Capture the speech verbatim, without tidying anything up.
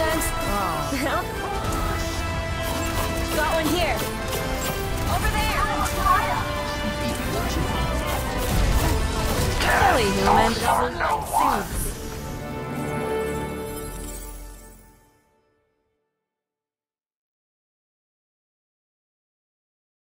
sometimes. Oh. Got one here. Over there. Silly human.